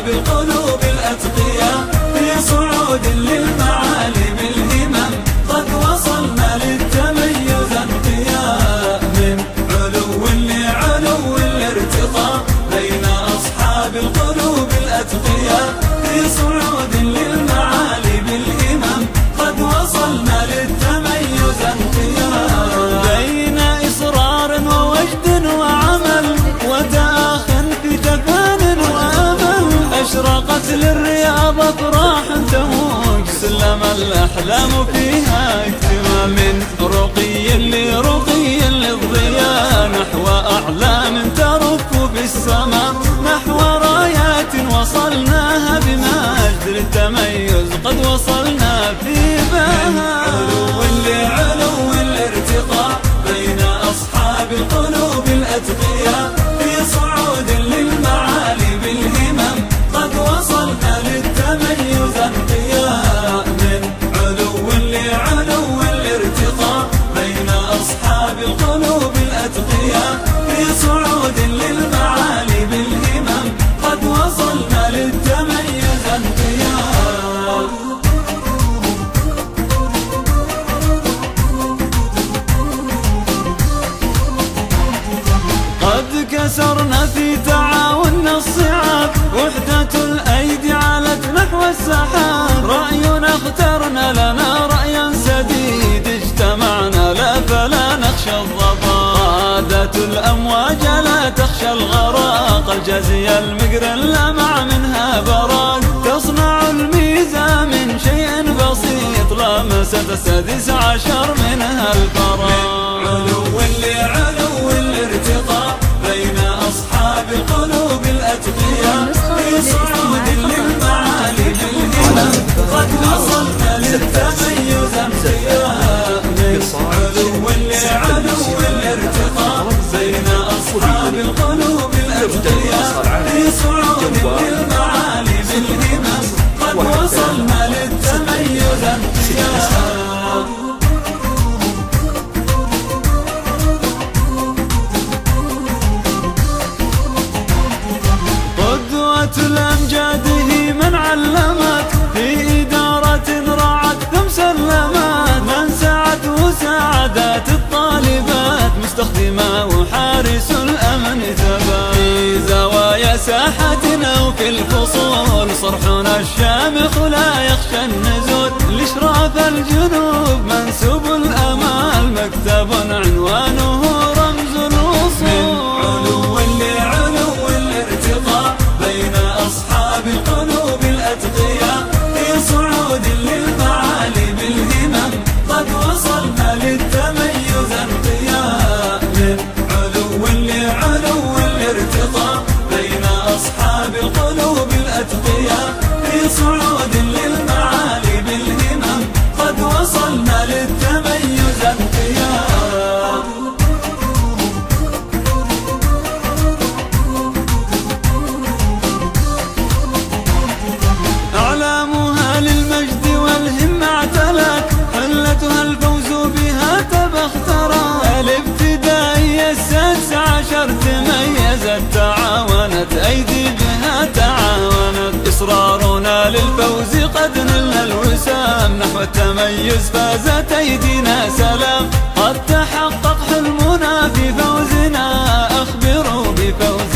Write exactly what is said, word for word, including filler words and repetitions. بالقلوب الأتقياء في صعود للمعالم الهمم قد وصلنا للتميز انقياء من علو لعلو الارتقاء بين أصحاب القلوب الأتقياء في صعود للمعالم الهمم قد وصلنا للتميز انقياء بين إصرار ووجد وعمل وتآخر في تفان وأمل أشرقت للرياض أطراح تموج سلم الأحلام فيها اكتمال من رقي لرقي للضياء نحو أعلام ترف بالسماء نحو رايات وصلناها بمجد للتميز قد وصلنا في بها علو لعلو الارتقاء بين أصحاب القلوب الأتقياء في صعود للمعالي بالهمم قد وصلنا للتميز انقياء من علو لعلو الارتقاء بين أصحاب القلوب الأتقياء في صعود للمعالي بالهمم قد وصلنا للتميز انقياء قد كسرنا في تعاوننا الصعاب وحدة الأيدي علت نحو السحاب رأينا اخترنا لنا رأيا سديد اجتمعنا لا فلا نخشى الضباب قادة الأمواج لا تخشى الغرق الجزي المقر اللمع منها براق تصنع الميزة من شيء بسيط لمست السادس عشر منها الفراق من علو لعلو الارتقاء بين أصحاب القلوب الأتقياء في صعود للمعالي بالهمم قد وصلنا للتميز انقياء من علو لعلو الارتقاء بين أصحاب القلوب الأتقياء في صعود للمعالي بالهمم قد وصلنا للتميز انقياء الأمجاد هي من علمت في إدارة رعت ثم سلمت من سعت وسعادات الطالبات مستخدمة وحارس الأمن ثبات في زوايا ساحتنا وفي الفصول صرحنا الشامخ لا يخشى النزول لإشراف الجنوب منسوب الأمال مكتب عنوانه رمز الوصول علو لعلو الارتقاء بين أصحاب القلوب الأتقياء في صعود للمعالي بالهمم قد وصلنا للتميز انقياء من علو لعلو الارتقاء بين أصحاب القلوب الأتقياء في صعود للمعالي بالهمم قد وصلنا للتميز انقياء الفوز بها تبخترا الابتدائية السادس عشر تميزت تعاونت أيدي بها تعاونت إصرارنا للفوز قد نلنا الوسام نحو التميز فازت أيدينا سلام قد تحقق حلمنا في فوزنا أخبروا بفوزنا